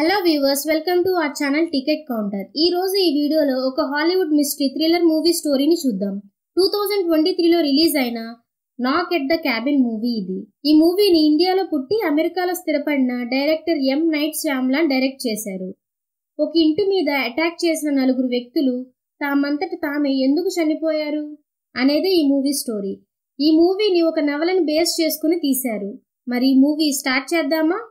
Hello viewers welcome to our channel ticket counter. ई रोज़ु ई वीडियोलो ओक हॉलीवुड मिस्ट्री थ्रिलर मूवी स्टोरीनी चूद्दाम। 2023 लो रिलीज़ अयिन knock at the cabin movie इदी। ई मूवीनी इंडियालो पुट्टी अमेरिकालो स्थिरपडिन director M Night Shyamalan direct चेशारु। ओक इंटि मीद अटाक चेसिन नलुगुरु व्यक्तुलु तामंतट तामे एंदुकु चनिपोयारु अनेदी ई मूवी स्टोरी। ई मूवीनी ओक नवलन बेस चेसुकुनि तीशारु। मरी मूवी स्टार्ट चेद्दामा।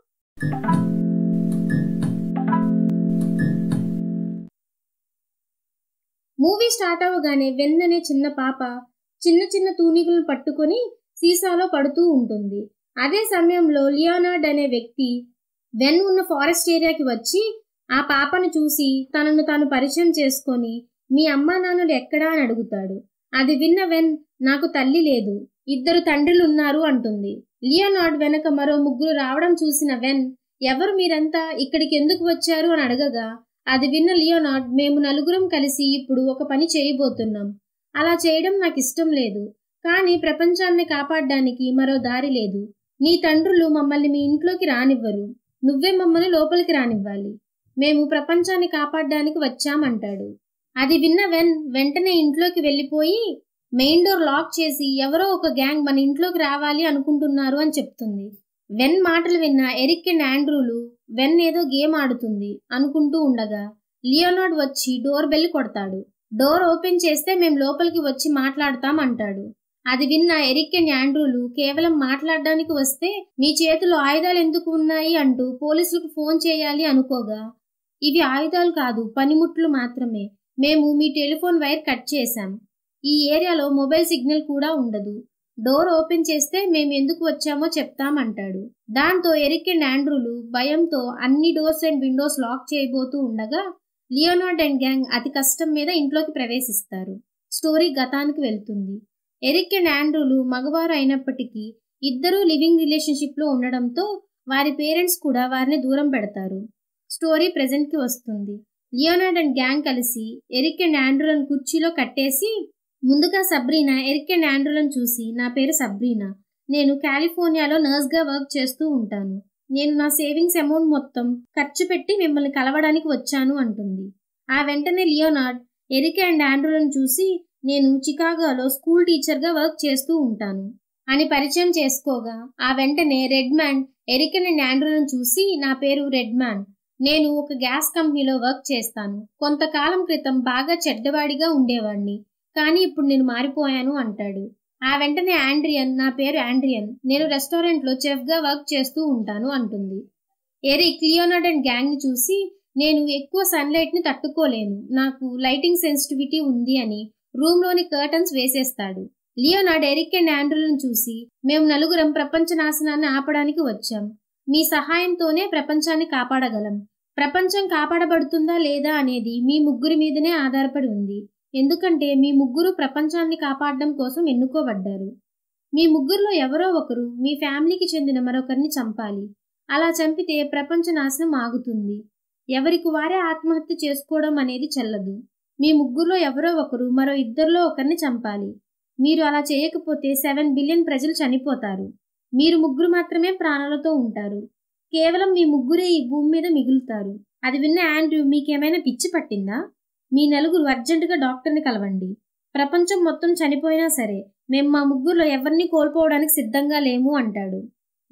मूवी स्टार्ट अवगाने वेन्नने चिन्न पाप चिन्न चिन्न तूनिकलनु पट्टुकोनी सीसालो पड़ुतू उंटुंदी। अदे समयंलो लियोनार्ड अने व्यक्ति वेन उन्न फारेस्ट एरियाकी वच्ची आ पापनु चूसी तननु तानु परिचयं चेसुकोनी मी अम्मा नान्नलु एक्कडा अनि अडुगुताडु। अदि विन्न वेन नाकु तल्ली लेदु इद्दरु तंड्रुलु उन्नारु अंटुंदी। लियोनार्ड वेनक मरो मुग्गुरु रावडं चूसिन वेन एवरु मीरंता इक्कडिकी एंदुकु वच्चारु अनि अडगगा అది విన్న లియోనార్డ్ మేము నలుగురం కలిసి ఇప్పుడు ఒక పని చేయబోతున్నాం, అలా చేయడం నాకు ఇష్టం లేదు, కానీ ప్రపంచాన్ని కాపాడడానికి మరో దారి లేదు, నీ తండ్రులు మమ్మల్ని మీ ఇంట్లోకి రానివ్వరు, నువ్వే మమ్మల్ని లోపలికి రానివ్వాలి, మేము ప్రపంచాన్ని కాపాడడానికి వచ్చాం అంటాడు। అది విన్న వెన్ వెంటనే ఇంట్లోకి వెళ్ళిపోయి మెయిన్ డోర్ లాక్ చేసి ఎవరో ఒక గ్యాంగ్ మన ఇంట్లోకి రావాలి అనుకుంటున్నారు అని చెప్తుంది। వెన్ మాటలు విన్న ఎరిక్ అండ్ ఆండ్రూలు వెన్ ఏదో గేమ్ ఆడుతుంది అనుకుంటూ ఉండగా లియోనార్డ్ వచ్చి డోర్ బెల్ కొడతాడు। డోర్ ఓపెన్ చేస్తే మేము లోపలికి వచ్చి మాట్లాడతాం అంటాడు। అది విన్న ఎరిక్ అండ్ ఆండ్రూలు కేవలం మాట్లాడడానికి వస్తే మీ చేతిలో ఆయుధాలు ఎందుకు ఉన్నాయి అంటూ పోలీసులకు ఫోన్ చేయాలి అనుకోగా ఇవి ఆయుధాలు కాదు, పనిముట్లు మాత్రమే, మేము మీ టెలిఫోన్ వైర్ కట్ చేశాం, ఈ ఏరియాలో మొబైల్ సిగ్నల్ కూడా ఉండదు, డోర్ ఓపెన్ చేస్తే మేము ఎందుకు వచ్చామో చెప్తామంటాడు। దాంతో ఎరిక్ అండ్ ఆండ్రూలు భయంతో అన్ని డోర్స్ అండ్ విండోస్ లాక్ చేయబోతూ ఉండగా లియోనార్డ్ అండ్ గ్యాంగ్ అతి కష్టం మీద ఇంట్లోకి ప్రవేశిస్తారు। స్టోరీ గతానికి వెళ్తుంది। ఎరిక్ అండ్ ఆండ్రూలు మగవారు అయినప్పటికీ ఇద్దరూ లివింగ్ రిలేషన్షిప్లో ఉండడంతో వారి పేరెంట్స్ కూడా వారిని దూరం పెడతారు। స్టోరీ ప్రెజెంట్కి వస్తుంది। లియోనార్డ్ అండ్ గ్యాంగ్ కలిసి ఎరిక్ అండ్ ఆండ్రూలను కుర్చీలో కట్టేసి ముందుగా సబ్రీనా ఎరిక్ అండ్ ఆండ్రూలను చూసి నా పేరు సబ్రీనా, నేను కాలిఫోర్నియాలో నర్స్గా వర్క్ చేస్తూ ఉంటాను, నేను నా సేవింగ్స్ అమౌంట్ మొత్తం ఖర్చు పెట్టి మిమ్మల్ని కలవడానికి వచ్చాను అంటుంది। ఆ వెంటనే లియోనార్డ్ ఎరిక్ అండ్ ఆండ్రూలను చూసి నేను చికాగోలో స్కూల్ టీచర్గా వర్క్ చేస్తూ ఉంటాను అని పరిచయం చేసుకోగా ఆ వెంటనే రెడ్ మ్యాన్ ఎరిక్ అండ్ ఆండ్రూలను చూసి నా పేరు రెడ్ మ్యాన్, నేను ఒక గ్యాస్ కంపెనీలో వర్క్ చేస్తాను, కొంతకాలం క్రితం బాగా చెడ్డవాడిగా ఉండేవాడిని కానీ ఇప్పుడు నేను మారిపోయాను అంటాడు। ఆ వెంటనే ఆండ్రియన్ నా పేరు ఆండ్రియన్, నేను రెస్టారెంట్లో చెఫ్గా వర్క్ చేస్తూ ఉంటాను అంటుంది। ఎరిక్ లియోనార్డ్ అండ్ గ్యాంగ్ని చూసి నేను ఎక్కువ సన్లైట్ని తట్టుకోలేను, నాకు లైటింగ్ సెన్సిటివిటీ ఉంది అని రూమ్లోని కర్టన్స్ వేసేస్తాడు। లియోనార్డ్ ఎరిక్ అండ్ ఆండ్రూలను చూసి మేము నలుగురం ప్రపంచ నాశనాన్ని ఆపడానికి వచ్చాం, మీ సహాయంతోనే ప్రపంచాన్ని కాపాడగలం, ప్రపంచం కాపాడబడుతుందా లేదా అనేది మీ ముగ్గురి మీదనే ఆధారపడి ఉంది, ఎందుకంటే మీ ముగ్గురు ప్రపంచాన్ని కాపాడడం కోసం ఎన్నుకోబడ్డారు, మీ ముగ్గురులో ఎవరో ఒకరు మీ ఫ్యామిలీకి చెందిన మరొకరిని చంపాలి, అలా చంపితే ప్రపంచ నాశనం ఆగుతుంది, ఎవరికి వారే ఆత్మహత్య చేసుకోవడం అనేది చెల్లదు, మీ ముగ్గురులో ఎవరో ఒకరు మరో ఇద్దరిలో ఒకరిని చంపాలి, మీరు అలా చేయకపోతే 7 బిలియన్ ప్రజలు చనిపోతారు, మీరు ముగ్గురు మాత్రమే ప్రాణాలతో ఉంటారు, కేవలం మీ ముగ్గురే ఈ భూమి మీద మిగులుతారు। అది విన్న ఆండ్రూ మీకేమైనా పిచ్చి పట్టిందా, మీ నలుగురు అర్జెంటుగా డాక్టర్ని కలవండి, ప్రపంచం మొత్తం చనిపోయినా సరే మేము మా ముగ్గురులో ఎవరిని కోల్పోవడానికి సిద్ధంగా లేము అంటాడు।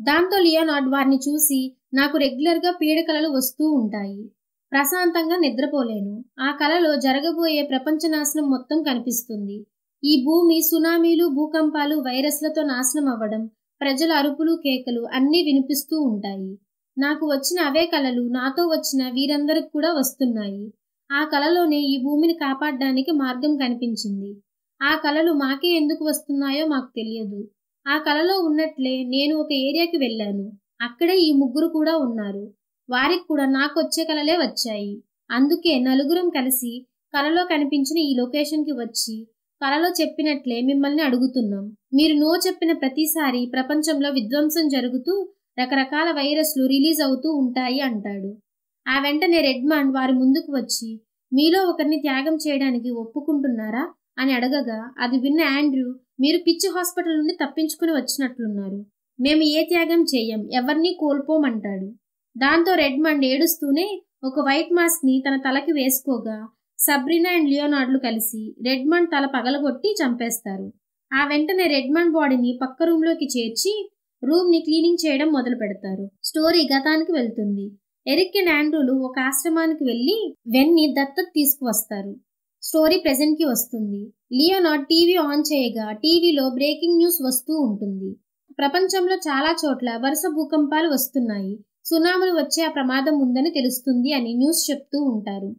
దాంతో లియోనార్డ్ వారిని చూసి నాకు రెగ్యులర్గా పీడ కలలు వస్తూ ఉంటాయి, ప్రశాంతంగా నిద్రపోలేను, ఆ కలలో జరగబోయే ప్రపంచ నాశనం మొత్తం కనిపిస్తుంది, ఈ భూమి సునామీలు భూకంపాలు వైరస్లతో నాశనం అవ్వడం ప్రజల అరుపులు కేకలు అన్నీ వినిపిస్తూ ఉంటాయి, నాకు వచ్చిన అవే కలలు నాతో వచ్చిన వీరందరికి కూడా వస్తున్నాయి, ఆ కలలోనే ఈ భూమిని కాపాడడానికి మార్గం కనిపించింది, ఆ కలలు మాకే ఎందుకు వస్తున్నాయో మాకు తెలియదు, ఆ కలలో ఉన్నట్లే నేను ఒక ఏరియాకి వెళ్ళాను, అక్కడే ఈ ముగ్గురు కూడా ఉన్నారు, వారికి కూడా నాకు వచ్చే కలలే వచ్చాయి, అందుకే నలుగురం కలిసి కలలో కనిపించిన ఈ లొకేషన్కి వచ్చి కలలో చెప్పినట్లే మిమ్మల్ని అడుగుతున్నాం, మీరు నో చెప్పిన ప్రతిసారి ప్రపంచంలో విధ్వంసం జరుగుతూ రకరకాల వైరస్లు రిలీజ్ అవుతూ ఉంటాయి అంటాడు। ఆ వెంటనే రెడ్మాండ్ వారి ముందుకు వచ్చి మీలో ఒకరిని త్యాగం చేయడానికి ఒప్పుకుంటున్నారా అని అడగగా అది విన్న ఆండ్రూ మీరు పిచ్చి హాస్పిటల్ నుండి తప్పించుకుని వచ్చినట్లున్నారు, మేము ఏ త్యాగం చేయం, ఎవరిని కోల్పోమంటాడు, దాంతో రెడ్మండ్ ఏడుస్తూనే ఒక వైట్ మాస్క్ ని తన తలకి వేసుకోగా సబ్రినా అండ్ లియోనార్డ్లు కలిసి రెడ్మండ్ తల పగలగొట్టి చంపేస్తారు. ఆ వెంటనే రెడ్మండ్ బాడీని పక్క రూమ్ లోకి చేర్చి రూమ్ ని క్లీనింగ్ చేయడం మొదలు పెడతారు. స్టోరీ గతానికి వెళ్తుంది. ఎరిక్ అండ్ ఆండ్రూలు ఒక ఆశ్రమానికి వెళ్లి వెన్ని దత్తత తీసుకువస్తారు. స్టోరీ ప్రెజెంట్ కి వస్తుంది. లియోనార్డ్ టీవీ ఆన్ చేయగా టీవీలో బ్రేకింగ్ న్యూస్ వస్తూ ఉంటుంది. ప్రపంచంలో చాలా చోట్ల వరుస భూకంపాలు వస్తున్నాయి, సునాములు వచ్చే ఆ ప్రమాదం ఉందని తెలుస్తుంది అని న్యూస్ చెప్తూ ఉంటారు.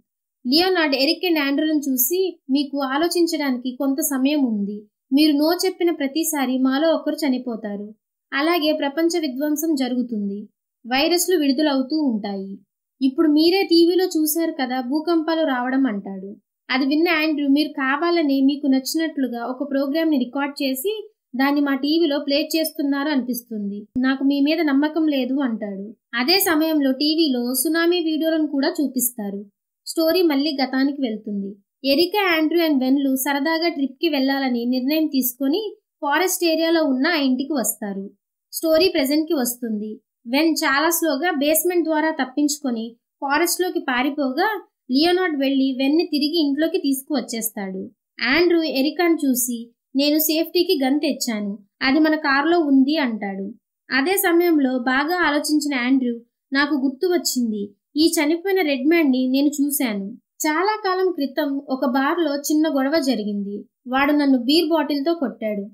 లియోనార్డ్ ఎరిక్ అండ్ ఆండ్రూలను చూసి, మీకు ఆలోచించడానికి కొంత సమయం ఉంది, మీరు నో చెప్పిన ప్రతిసారి మాలో ఒకరు చనిపోతారు, అలాగే ప్రపంచ విధ్వంసం జరుగుతుంది, వైరస్లు విడుదలవుతూ ఉంటాయి, ఇప్పుడు మీరే టీవీలో చూశారు కదా భూకంపాలు రావడం అంటాడు. అది విన్న ఆండ్రూ, మీరు కావాలనే మీకు నచ్చినట్లుగా ఒక ప్రోగ్రామ్ని రికార్డ్ చేసి దాన్ని మా టీవీలో ప్లే చేస్తున్నారు అనిపిస్తుంది, నాకు మీ మీద నమ్మకం లేదు అంటాడు. అదే సమయంలో టీవీలో సునామీ వీడియోలను కూడా చూపిస్తారు. స్టోరీ మళ్ళీ గతానికి వెళ్తుంది. ఎరికా, ఆండ్రూ అండ్ వెన్లు సరదాగా ట్రిప్కి వెళ్లాలని నిర్ణయం తీసుకుని ఫారెస్ట్ ఏరియాలో ఉన్న ఆ ఇంటికి వస్తారు. స్టోరీ ప్రెజెంట్కి వస్తుంది. వెన్ చాలా స్లోగా బేస్మెంట్ ద్వారా తప్పించుకొని ఫారెస్ట్లోకి పారిపోగా లియోనార్డ్ వెళ్లి వెన్ని తిరిగి ఇంట్లోకి తీసుకువచ్చేస్తాడు. ఆండ్రూ ఎరికాను చూసి, నేను సేఫ్టీకి గన్ తెచ్చాను, అది మన కారులో ఉంది అంటాడు. అదే సమయంలో బాగా ఆలోచించిన ఆండ్రూ, నాకు గుర్తు వచ్చింది, ఈ చనిపోయిన రెడ్మండ్ని నేను చూశాను. చాలా కాలం క్రితం ఒక బార్లో చిన్న గొడవ జరిగింది, వాడు నన్ను బీర్ బాటిల్తో కొట్టాడు.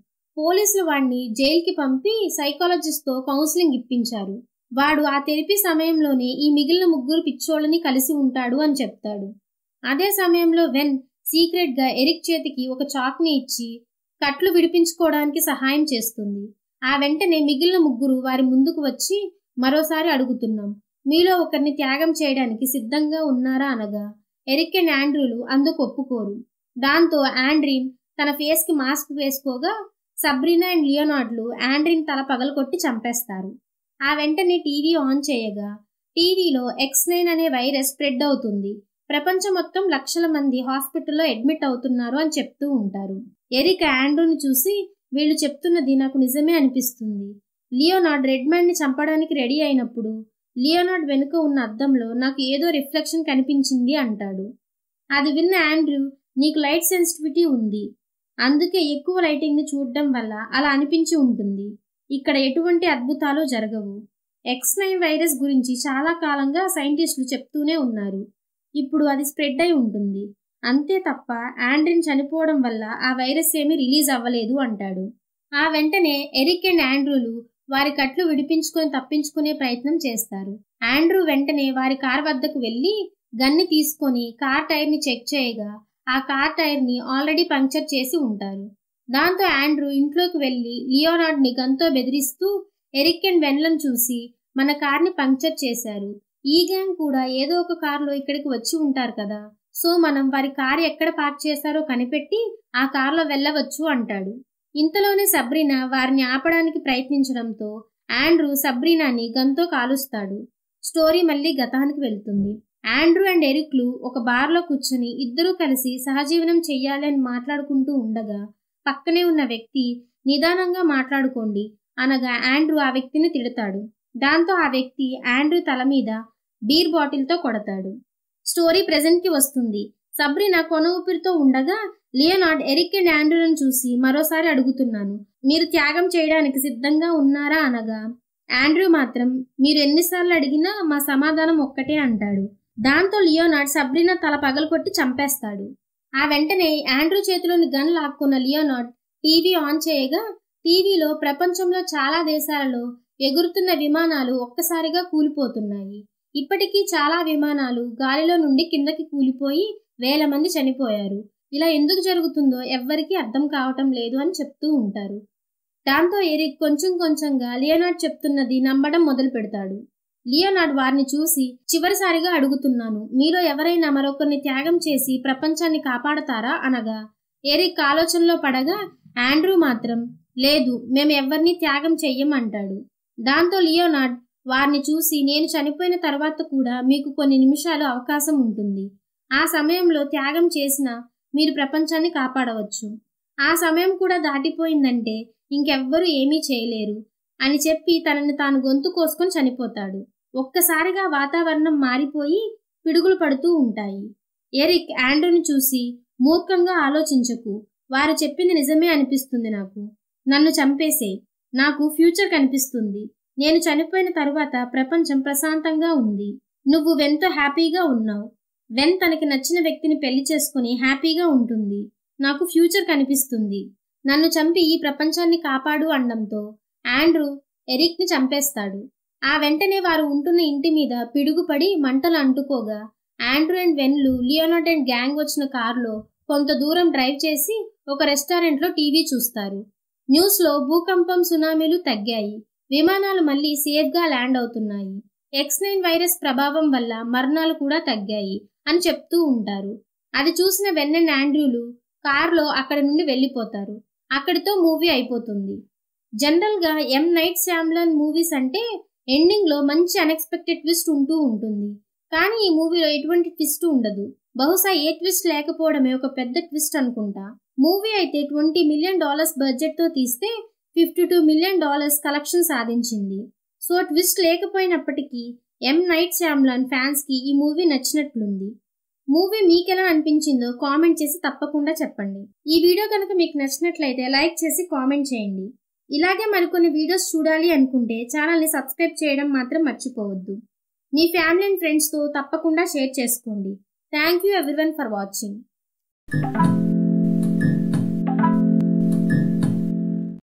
పోలీసులు వాడిని జైలుకి పంపి సైకాలజిస్ట్తో కౌన్సిలింగ్ ఇప్పించారు. వాడు ఆ థెరపీ సమయంలోనే ఈ మిగిలిన ముగ్గురు పిచ్చోళ్ళని కలిసి ఉంటాడు అని చెప్తాడు. అదే సమయంలో వెన్ సీక్రెట్గా ఎరిక్ చేతికి ఒక చాక్ని ఇచ్చి కట్లు విడిపించుకోవడానికి సహాయం చేస్తుంది. ఆ వెంటనే మిగిలిన ముగ్గురు వారి ముందుకు వచ్చి, మరోసారి అడుగుతున్నాం, మీలో ఒకరిని త్యాగం చేయడానికి సిద్ధంగా ఉన్నారా అనగా ఎరిక్ అండ్ ఆండ్రూలు అందుకు ఒప్పుకోరు. దాంతో ఆండ్రీన్ తన ఫేస్కి మాస్క్ వేసుకోగా సబ్రినా అండ్ లియోనార్డ్లు ఆండ్రీన్ తల పగలకొట్టి చంపేస్తారు. ఆ వెంటనే టీవీ ఆన్ చేయగా టీవీలో X9 అనే వైరస్ స్ప్రెడ్ అవుతుంది, ప్రపంచం మొత్తం లక్షల మంది హాస్పిటల్లో అడ్మిట్ అవుతున్నారు అని చెప్తూ ఉంటారు. ఎరిక్ ఆండ్రూని చూసి, వీళ్ళు చెప్తున్నది నాకు నిజమే అనిపిస్తుంది. లియోనార్డ్ రెడ్మండ్ని చంపడానికి రెడీ అయినప్పుడు లియోనార్డ్ వెనుక ఉన్న అద్దంలో నాకు ఏదో రిఫ్లెక్షన్ కనిపించింది అంటాడు. అది విన్న ఆండ్రూ, నీకు లైట్ సెన్సిటివిటీ ఉంది, అందుకే ఎక్కువ లైటింగ్ని చూడడం వల్ల అలా అనిపించి ఉంటుంది, ఇక్కడ ఎటువంటి అద్భుతాలు జరగవు. X9 వైరస్ గురించి చాలా కాలంగా సైంటిస్టులు చెప్తూనే ఉన్నారు, ఇప్పుడు అది స్ప్రెడ్ అయి ఉంటుంది, అంతే తప్ప ఆండ్రీన్ చనిపోవడం వల్ల ఆ వైరస్ ఏమీ రిలీజ్ అవ్వలేదు అంటాడు. ఆ వెంటనే ఎరిక్ అండ్ ఆండ్రూలు వారి కట్లు విడిపించుకొని తప్పించుకునే ప్రయత్నం చేస్తారు. ఆండ్రూ వెంటనే వారి కార్ వద్దకు వెళ్ళి గన్ని తీసుకొని కార్ టైర్ని చెక్ చేయగా ఆ కార్ టైర్ని ఆల్రెడీ పంక్చర్ చేసి ఉంటారు. దాంతో ఆండ్రూ ఇంట్లోకి వెళ్ళి లియోనార్డ్ని గన్తో బెదిరిస్తూ ఎరిక్ అండ్ వెన్లను చూసి, మన కార్ని పంక్చర్ చేశారు, ఈ గ్యాంగ్ కూడా ఏదో ఒక కారులో ఇక్కడికి వచ్చి ఉంటారు కదా, సో మనం వారి కారు ఎక్కడ పార్క్ చేశారో కనిపెట్టి ఆ కారులో వెళ్ళవచ్చు అంటాడు. ఇంతలోనే సబ్రినా వారిని ఆపడానికి ప్రయత్నించడంతో ఆండ్రూ సబ్రినాని గన్తో కాలుస్తాడు. స్టోరీ మళ్ళీ గతానికి వెళ్తుంది. ఆండ్రూ అండ్ ఎరిక్లు ఒక బార్లో కూర్చుని ఇద్దరూ కలిసి సహజీవనం చెయ్యాలి అని మాట్లాడుకుంటూ ఉండగా పక్కనే ఉన్న వ్యక్తి, నిదానంగా మాట్లాడుకోండి అనగా ఆండ్రూ ఆ వ్యక్తిని తిడతాడు. దాంతో ఆ వ్యక్తి ఆండ్రూ తల మీద బీర్ బాటిల్తో కొడతాడు. స్టోరీ ప్రెజెంట్కి వస్తుంది. సబ్రినా కొన ఊపిరితో ఉండగా లియోనార్డ్ ఎరిక్ అండ్ ఆండ్రూలను చూసి, మరోసారి అడుగుతున్నాను, మీరు త్యాగం చేయడానికి సిద్ధంగా ఉన్నారా అనగా ఆండ్రూ మాత్రం, మీరు ఎన్నిసార్లు అడిగినా మా సమాధానం ఒక్కటే అంటాడు. దాంతో లియోనార్డ్ సబ్రినా తల పగలకొట్టి చంపేస్తాడు. ఆ వెంటనే ఆండ్రూ చేతిలోని గన్ లాక్కున్న లియోనార్డ్ టీవీ ఆన్ చేయగా టీవీలో ప్రపంచంలో చాలా దేశాలలో ఎగురుతున్న విమానాలు ఒక్కసారిగా కూలిపోతున్నాయి. ఇప్పటికీ చాలా విమానాలు గాలిలో నుండి కిందకి కూలిపోయి వేల మంది చనిపోయారు, ఇలా ఎందుకు జరుగుతుందో ఎవ్వరికీ అర్థం కావటం లేదు అని చెప్తూ ఉంటారు. దాంతో ఎరిక్ కొంచెం కొంచెంగా లియోనార్డ్ చెప్తున్నది నమ్మడం మొదలు పెడతాడు. లియోనార్డ్ వారిని చూసి, చివరిసారిగా అడుగుతున్నాను, మీలో ఎవరైనా మరొకరిని త్యాగం చేసి ప్రపంచాన్ని కాపాడతారా అనగా ఎరిక్ ఆలోచనలో పడగా ఆండ్రూ మాత్రం, లేదు, మేము ఎవరిని త్యాగం చెయ్యమంటాడు. దాంతో లియోనార్డ్ వారిని చూసి, నేను చనిపోయిన తర్వాత కూడా మీకు కొన్ని నిమిషాలు అవకాశం ఉంటుంది, ఆ సమయంలో త్యాగం చేసినా మీరు ప్రపంచాన్ని కాపాడవచ్చు, ఆ సమయం కూడా దాటిపోయిందంటే ఇంకెవ్వరూ ఏమీ చేయలేరు అని చెప్పి తనని తాను గొంతు కోసుకొని చనిపోతాడు. ఒక్కసారిగా వాతావరణం మారిపోయి పిడుగులు పడుతూ ఉంటాయి. ఎరిక్ ఆండ్రూని చూసి మూర్ఖంగా ఆలోచించకు, వారు చెప్పింది నిజమే అనిపిస్తుంది నాకు. నన్ను చంపేసే, నాకు ఫ్యూచర్ కనిపిస్తుంది. నేను చనిపోయిన తరువాత ప్రపంచం ప్రశాంతంగా ఉంది. నువ్వు వెన్తో హ్యాపీగా ఉన్నావు. వెన్ తనకి నచ్చిన వ్యక్తిని పెళ్లి చేసుకుని హ్యాపీగా ఉంటుంది. నాకు ఫ్యూచర్ కనిపిస్తుంది. నన్ను చంపి ఈ ప్రపంచాన్ని కాపాడు అనడంతో ఆండ్రూ ఎరిక్ని చంపేస్తాడు. ఆ వెంటనే వారు ఉంటున్న ఇంటి మీద పిడుగుపడి మంటలు అంటుకోగా ఆండ్రూ అండ్ వెన్లు లియోనార్డ్ అండ్ గ్యాంగ్ వచ్చిన కారులో కొంత దూరం డ్రైవ్ చేసి ఒక రెస్టారెంట్లో టీవీ చూస్తారు. న్యూస్లో భూకంపం, సునామీలు తగ్గాయి, విమానాలు మళ్ళీ సేఫ్గా ల్యాండ్ అవుతున్నాయి, X9 వైరస్ ప్రభావం వల్ల మరణాలు కూడా తగ్గాయి అని చెప్తూ ఉంటారు. అది చూసిన వెన్ అండ్ ఆండ్రూలు కారులో అక్కడి నుండి వెళ్ళిపోతారు. అక్కడితో మూవీ అయిపోతుంది. జనరల్గా M. నైట్ శ్యామ్లన్ మూవీస్ అంటే ఎండింగ్లో మంచి అన్ఎక్స్పెక్టెడ్ ట్విస్ట్ ఉంటూ ఉంటుంది, కానీ ఈ మూవీలో ఎటువంటి ట్విస్ట్ ఉండదు. బహుశా ఏ ట్విస్ట్ లేకపోవడమే ఒక పెద్ద ట్విస్ట్ అనుకుంటా. మూవీ అయితే $20 million బడ్జెట్తో తీస్తే $52 million కలెక్షన్ సాధించింది. సో ట్విస్ట్ లేకపోయినప్పటికీ M. నైట్ శ్యామ్లన్ ఫ్యాన్స్కి ఈ మూవీ నచ్చినట్లుంది. మూవీ మీకెలా అనిపించిందో కామెంట్ చేసి తప్పకుండా చెప్పండి. ఈ వీడియో కనుక మీకు నచ్చినట్లయితే లైక్ చేసి కామెంట్ చేయండి. ఇలాగే మరికొన్ని వీడియోస్ చూడాలి అనుకుంటే ఛానల్ని సబ్స్క్రైబ్ చేయడం మాత్రం మర్చిపోవద్దు. మీ ఫ్యామిలీ అండ్ ఫ్రెండ్స్తో తప్పకుండా షేర్ చేసుకోండి. Thank you everyone for watching.